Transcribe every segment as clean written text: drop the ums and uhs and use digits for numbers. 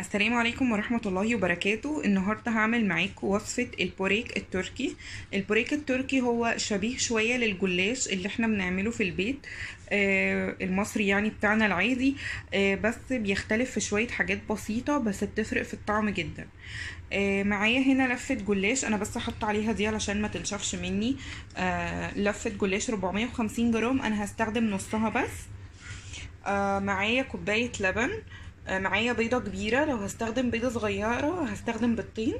السلام عليكم ورحمة الله وبركاته. النهاردة هعمل معاكم وصفة البوريك التركي. البوريك التركي هو شبيه شوية للجلاش اللي احنا بنعمله في البيت المصري، يعني بتاعنا العادي، بس بيختلف في شوية حاجات بسيطة بس بتفرق في الطعم جدا. معايا هنا لفة جلاش، انا بس هحط عليها دي علشان ما تنشفش مني. لفة جلاش 450 جرام، انا هستخدم نصها بس. معايا كوباية لبن، معايا بيضة كبيرة، لو هستخدم بيضة صغيرة هستخدم بيضتين،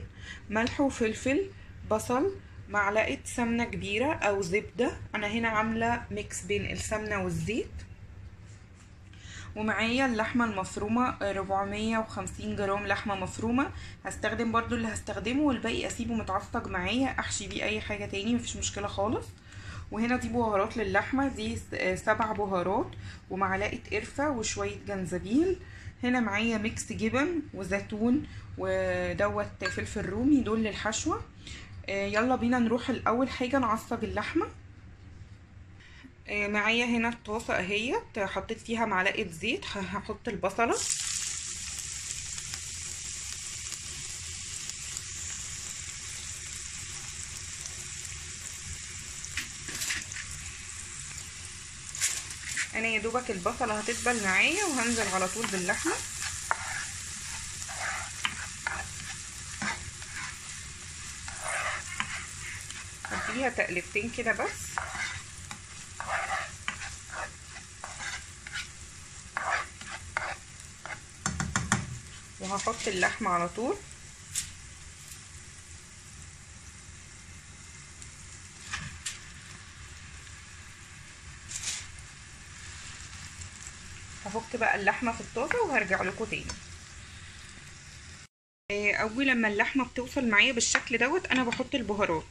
ملح وفلفل، بصل، معلقة سمنة كبيرة او زبدة، انا هنا عاملة ميكس بين السمنة والزيت. ومعايا اللحمة المفرومة 450 جرام لحمة مفرومة، هستخدم برضو اللي هستخدمه والباقي اسيبه متعصج معايا احشي بيه اي حاجة تاني مفيش مشكلة خالص. وهنا دي بهارات للحمة، دي 7 بهارات ومعلقة قرفة وشوية جنزبيل. هنا معايا ميكس جبن وزيتون ودوت فلفل رومي، دول للحشوة. يلا بينا نروح الاول حاجة نعصج اللحمة. معايا هنا الطاسة اهيت، حطيت فيها معلقة زيت، هحط البصلة انا، يدوبك البصله هتتبل معايا وهنزل على طول باللحمه. هديها تقلبتين كده بس. وهحط اللحمه على طول. هفك بقى اللحمه في الطاسه وهرجع لكم تاني. اول لما اللحمه بتوصل معايا بالشكل دوت انا بحط البهارات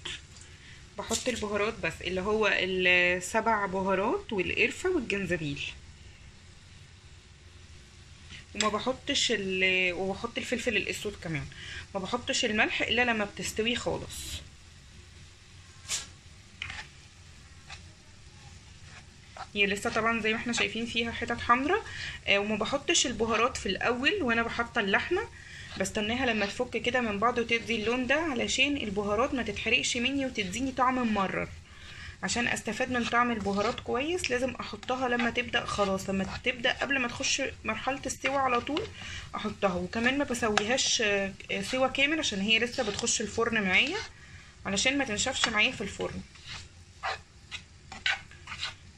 بس، اللي هو ال7 بهارات والقرفه والجنزبيل، وبحط الفلفل الاسود كمان. ما بحطش الملح الا لما بتستوي خالص. هي لسه طبعا زي ما احنا شايفين فيها حتت حمراء. وما بحطش البهارات في الاول وانا بحط اللحمه، بستناها لما تفك كده من بعض وتدي اللون ده علشان البهارات ما تتحرقش مني وتديني طعم ممرر. عشان استفاد من طعم البهارات كويس لازم احطها لما تبدا، خلاص لما تبدا قبل ما تخش مرحله السوى على طول احطها. وكمان ما بسويهاش سوى كامل عشان هي لسه بتخش الفرن معايا، علشان ما تنشفش معايا في الفرن.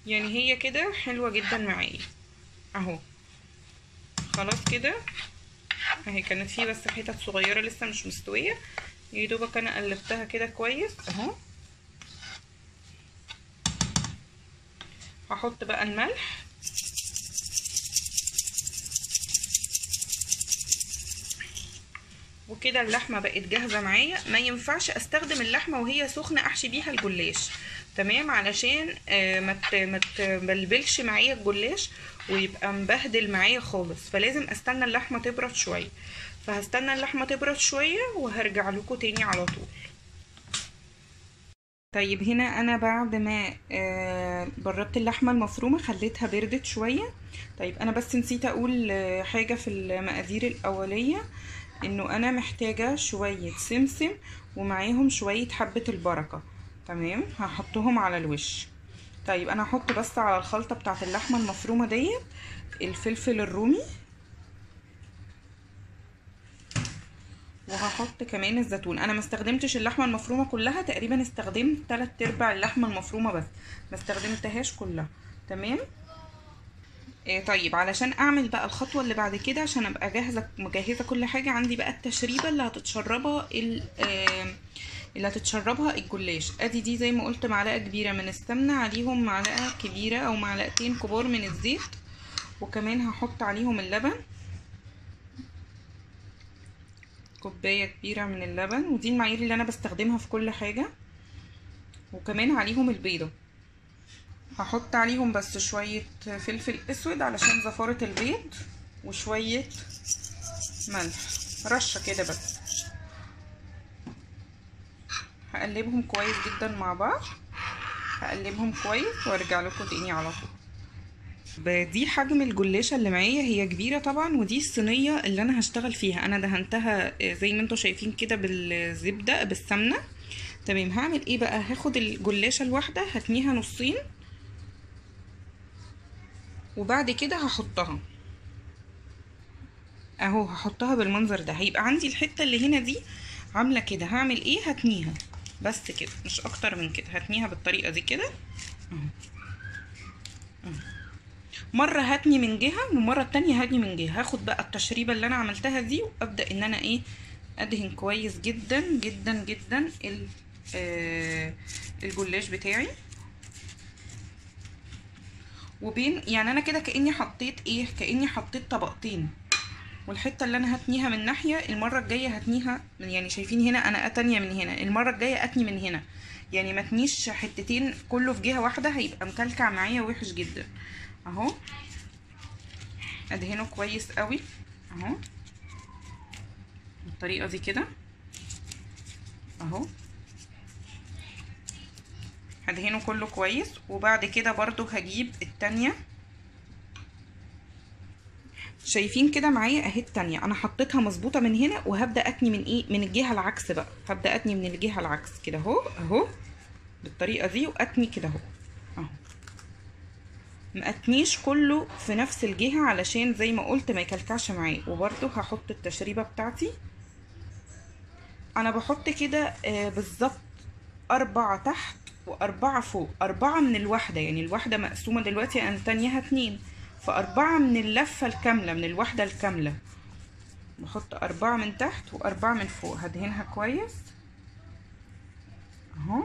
يعني هي كده حلوة جدا معايا اهو، خلاص كده اهي. كانت فيه بس حتت صغيرة لسه مش مستوية، يدوبك انا قلبتها كده كويس اهو. هحط بقى الملح، وكده اللحمة بقت جاهزة معايا. ما ينفعش استخدم اللحمة وهي سخنة احشي بيها الجلاش، تمام، علشان ما تبلبلش معايا الجلاش ويبقى مبهدل معايا خالص. فلازم استنى اللحمه تبرد شويه، فهستنى اللحمه تبرد شويه وهرجع لكم تاني على طول. طيب هنا انا بعد ما بردت اللحمه المفرومه خليتها بردت شويه. طيب انا بس نسيت اقول حاجه في المقادير الاوليه، انه انا محتاجه شويه سمسم ومعاهم شويه حبه البركه، تمام، هحطهم على الوش. طيب انا هحط بس على الخلطه بتاعه اللحمه المفرومه ديت الفلفل الرومي، وهحط كمان الزيتون. انا ما استخدمتش اللحمه المفرومه كلها، تقريبا استخدمت 3/4 اللحمه المفرومه بس، ما استخدمتهاش كلها، تمام. طيب علشان اعمل بقى الخطوه اللي بعد كده، عشان ابقى مجهزه كل حاجه، عندي بقى التشريبه اللي هتتشربها الجلاش. ادي دي زي ما قلت معلقه كبيره من السمنه، عليهم معلقه كبيره او معلقتين كبار من الزيت، وكمان هحط عليهم اللبن، كوبايه كبيره من اللبن، ودي المعايير اللي انا بستخدمها في كل حاجه. وكمان عليهم البيضه، هحط عليهم بس شويه فلفل اسود علشان زفاره البيض، وشويه ملح رشه كده بس. هقلبهم كويس جدا مع بعض، هقلبهم كويس وارجع لكم تاني على طول. دي حجم الجلاشة اللي معايا، هي كبيرة طبعا، ودي الصينية اللي انا هشتغل فيها. انا دهنتها زي ما انتوا شايفين كده بالزبدة بالسمنة. تمام، هعمل ايه بقى؟ هاخد الجلاشة الواحدة هتنيها نصين، وبعد كده هحطها اهو، هحطها بالمنظر ده. هيبقى عندي الحتة اللي هنا دي عاملة كده، هعمل ايه؟ هتنيها بس كده، مش اكتر من كده، هتنيها بالطريقة دي كده اهو. مرة هتني من جهة ومرة التانية هتني من جهة. هاخد بقى التشريبة اللي انا عملتها دي وابدأ ان انا ايه، ادهن كويس جدا جدا جدا الجلاش بتاعي. وبين يعني انا كده كأني حطيت ايه، كأني حطيت طبقتين، والحته اللي انا هتنيها من ناحيه المره الجايه هتنيها من، يعني شايفين هنا انا اتنيه من هنا، المره الجايه اتني من هنا، يعني ما تنيش حتتين كله في جهه واحده، هيبقى مكلكع معايا وحش جدا. اهو ادهنه كويس قوي اهو بالطريقه دي كده اهو، هدهنه كله كويس. وبعد كده برضو هجيب التانيه، شايفين كده معايا اهي التانية انا حطيتها مظبوطه من هنا، وهبدا اتني من ايه، من الجهه العكس بقى، هبدا اتني من الجهه العكس كده اهو اهو بالطريقه دي، واتني كده اهو اهو. ما اتنيش كله في نفس الجهه علشان زي ما قلت ما يكلكعش معايا. وبرده هحط التشريبه بتاعتي، انا بحط كده بالظبط 4 تحت و4 فوق، 4 من الواحده، يعني الواحده مقسومه دلوقتي انا تانيها 2، ف4 من اللفة الكاملة، من الوحدة الكاملة بحط 4 من تحت و4 من فوق. هدهنها كويس اهو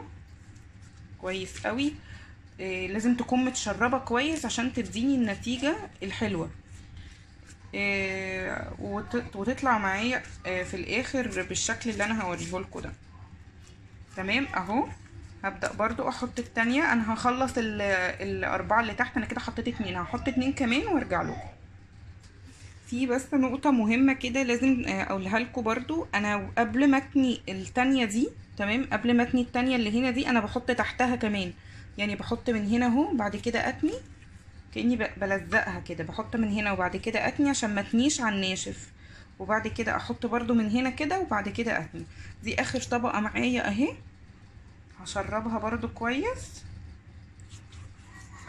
كويس قوي. لازم تكون متشربة كويس عشان تديني النتيجة الحلوة، وتطلع معايا في الاخر بالشكل اللي انا هوريهولكوا ده. تمام اهو. هبدأ برضو احط التانية، انا هخلص الاربعة اللي تحت، انا كده حطيت 2، هحط 2 كمان وارجع لكم. في بس نقطة مهمة كده لازم اقولها لكم برضو، انا قبل ما اتني التانية دي، تمام، قبل ما اتني التانية اللي هنا دي انا بحط تحتها كمان، يعني بحط من هنا اهو، بعد كده اتني كأني بلزقها كده، بحط من هنا وبعد كده اتني عشان ما اتنيش على الناشف، وبعد كده احط برضو من هنا كده وبعد كده اتني. دي اخر طبقة معايا اهي، هشربها برضو كويس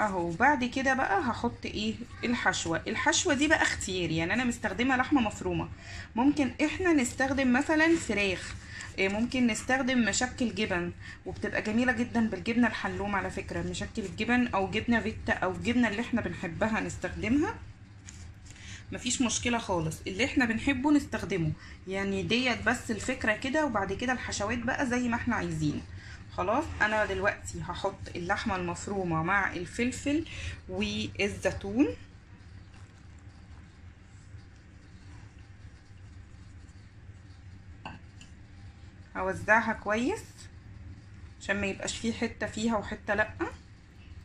اهو. بعد كده بقى هحط ايه، الحشوة. الحشوة دي بقى اختياري، يعني انا مستخدمة لحمة مفرومة، ممكن احنا نستخدم مثلا فراخ، ممكن نستخدم مشكل جبن، وبتبقى جميلة جدا بالجبنة الحلوم على فكرة، مشكل الجبن او جبنة فيتا او الجبنة اللي احنا بنحبها نستخدمها، مفيش مشكلة خالص، اللي احنا بنحبه نستخدمه، يعني ديت بس الفكرة كده. وبعد كده الحشوات بقى زي ما احنا عايزين. خلاص انا دلوقتي هحط اللحمة المفرومة مع الفلفل والزيتون، هوزعها كويس عشان ما يبقاش فيه حتة فيها وحتة لأ،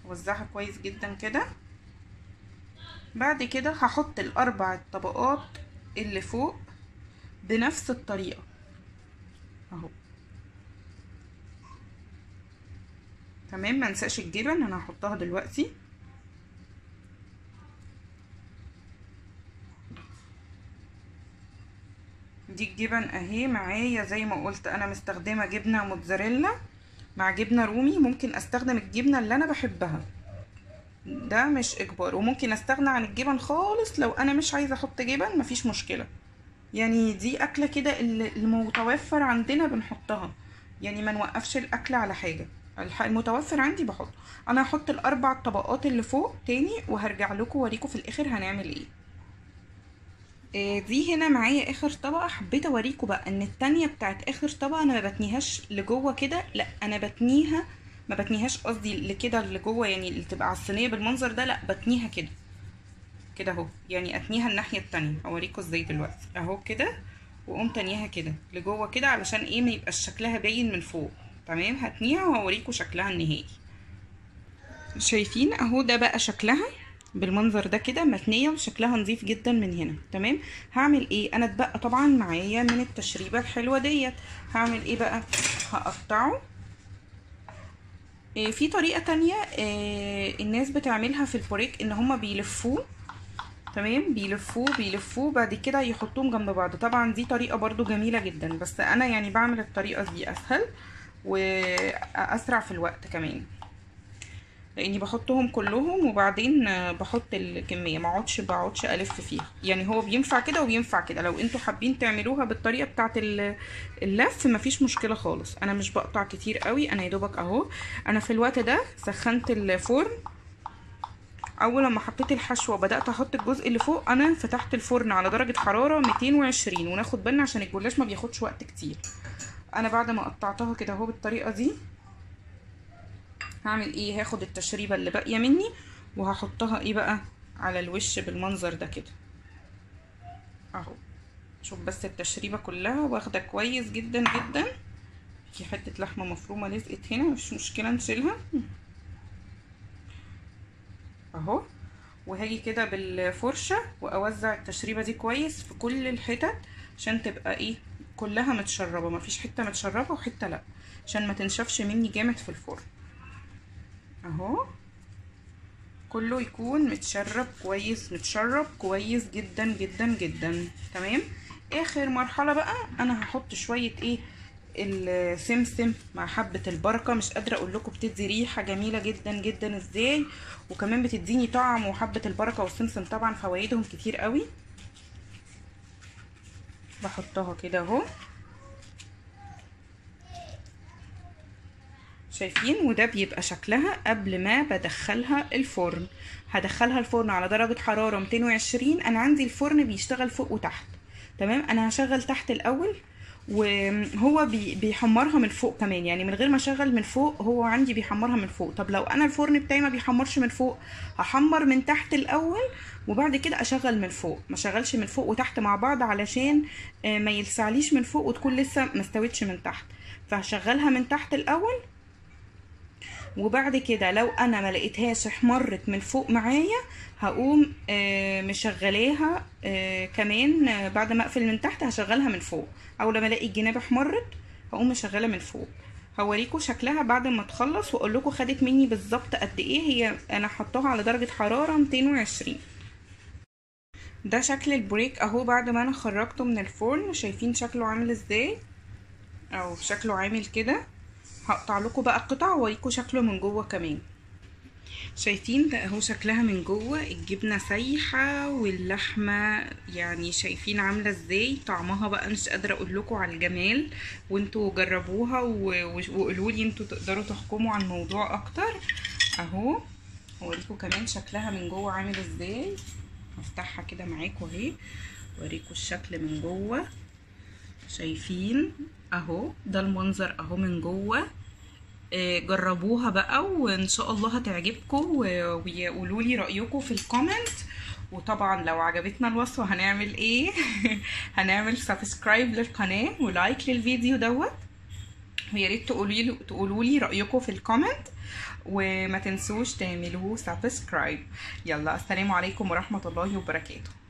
هوزعها كويس جدا كده. بعد كده هحط الاربع طبقات اللي فوق بنفس الطريقة اهو. تمام، ما انساش الجبن، انا هحطها دلوقتي دي الجبن اهي معايا، زي ما قلت انا مستخدمه جبنه موتزاريلا مع جبنه رومي، ممكن استخدم الجبنه اللي انا بحبها، ده مش اجبار، وممكن استغنى عن الجبن خالص لو انا مش عايزه احط جبن، مفيش مشكله، يعني دي اكله كده المتوفر عندنا بنحطها، يعني ما نوقفش الاكل على حاجه، المتوفر عندي بحط. انا هحط الاربع طبقات اللي فوق تاني وهرجع لكم ووريكم في الاخر هنعمل ايه. دي هنا معايا اخر طبقه، حبيت اوريكم بقى ان التانية بتاعت اخر طبقه انا ما بتنيهاش لجوه كده، لا انا بتنيها، ما بتنيهاش قصدي لكده لجوه، يعني اللي تبقى على الصينيه بالمنظر ده، لا بتنيها كده كده اهو، يعني اتنيها الناحيه التانية، هوريكم ازاي دلوقتي اهو كده، واقوم تانيها كده لجوه كده علشان ايه، ما يبقاش شكلها باين من فوق. تمام، هتنيها وهوريكم شكلها النهائي. شايفين اهو ده بقى شكلها بالمنظر ده كده، متنيه وشكلها نظيف جدا من هنا. تمام، هعمل ايه، انا اتبقى طبعا معايا من التشريبه الحلوه ديت، هعمل ايه بقى، هقطعه في طريقة تانية الناس بتعملها في البوريك ان هما بيلفوه، تمام، بيلفوه بعد كده يحطوهم جنب بعض. طبعا دي طريقة برضو جميلة جدا، بس انا يعني بعمل الطريقة دي اسهل واسرع في الوقت كمان، لاني بحطهم كلهم وبعدين بحط الكمية، ما اقعدش الف فيها. يعني هو بينفع كده وبينفع كده، لو انتوا حابين تعملوها بالطريقة بتاعت اللف مفيش مشكلة خالص. انا مش بقطع كتير قوي، انا يدوبك اهو. انا في الوقت ده سخنت الفرن، اول لما حطيت الحشوة بدأت احط الجزء اللي فوق، انا فتحت الفرن على درجة حرارة 220، وناخد بالنا عشان الجلاش ما بياخدش وقت كتير. انا بعد ما قطعتها كده اهو بالطريقة دي هعمل ايه، هاخد التشريبة اللي باقية مني وهحطها ايه بقى على الوش بالمنظر ده كده اهو. شوف بس التشريبة كلها واخدة كويس جدا جدا. في حتة لحمة مفرومة لزقت هنا، مفيش مشكلة نشيلها اهو. وهاجي كده بالفرشة واوزع التشريبة دي كويس في كل الحتت عشان تبقى ايه كلها متشربة، مفيش حتة متشربة وحتة لا، عشان ما تنشفش مني جامد في الفرن اهو. كله يكون متشرب كويس، متشرب كويس جدا جدا جدا، تمام. اخر مرحلة بقى انا هحط شوية ايه السمسم مع حبة البركة. مش قادرة اقول لكم بتدي ريحة جميلة جدا جدا ازاي، وكمان بتديني طعم، وحبة البركة والسمسم طبعا فوائدهم كتير قوي. بحطها كده اهو، شايفين؟ وده بيبقى شكلها قبل ما بدخلها الفرن. هدخلها الفرن على درجة حرارة 220. انا عندي الفرن بيشتغل فوق وتحت، تمام. انا هشغل تحت الاول وهو بيحمرها من فوق كمان، يعني من غير ما اشغل من فوق هو عندي بيحمرها من فوق. طب لو انا الفرن بتاعي ما بيحمرش من فوق، هحمر من تحت الاول وبعد كده اشغل من فوق، ما اشغلش من فوق وتحت مع بعض علشان ما يلسعليش من فوق وتكون لسه ما استوتش من تحت. فهشغلها من تحت الاول، وبعد كده لو انا ما لقيتهاش احمرت من فوق معايا هقوم مشغلاها كمان بعد ما اقفل من تحت هشغلها من فوق، او لما الاقي الجناب احمرت هقوم مشغلها من فوق. هوريكم شكلها بعد ما تخلص واقول لكم خدت مني بالظبط قد ايه. هي انا حطاها على درجه حراره 220. ده شكل البوريك اهو بعد ما انا خرجته من الفرن، شايفين شكله عامل ازاي؟ او شكله عامل كده. هقطع لكم بقى القطع واوريكم شكله من جوه كمان. شايفين ده اهو شكلها من جوه، الجبنه سايحه واللحمه يعني شايفين عامله ازاي. طعمها بقى مش قادره اقول لكم على الجمال، وانتوا جربوها وقولوا لي انتوا تقدروا تحكموا عن الموضوع اكتر. اهو هوريكم كمان شكلها من جوه عامل ازاي. هفتحها كده معاكم اهي واوريكم الشكل من جوه. شايفين اهو ده المنظر اهو من جوه. جربوها بقى وان شاء الله هتعجبكم، ويقولوا لي رايكم في الكومنت. وطبعا لو عجبتنا الوصفه هنعمل ايه؟ هنعمل سبسكرايب للقناه ولايك للفيديو دوت، ويا ريت تقولوا لي رايكم في الكومنت، وما تنسوش تعملوا سبسكرايب. يلا السلام عليكم ورحمه الله وبركاته.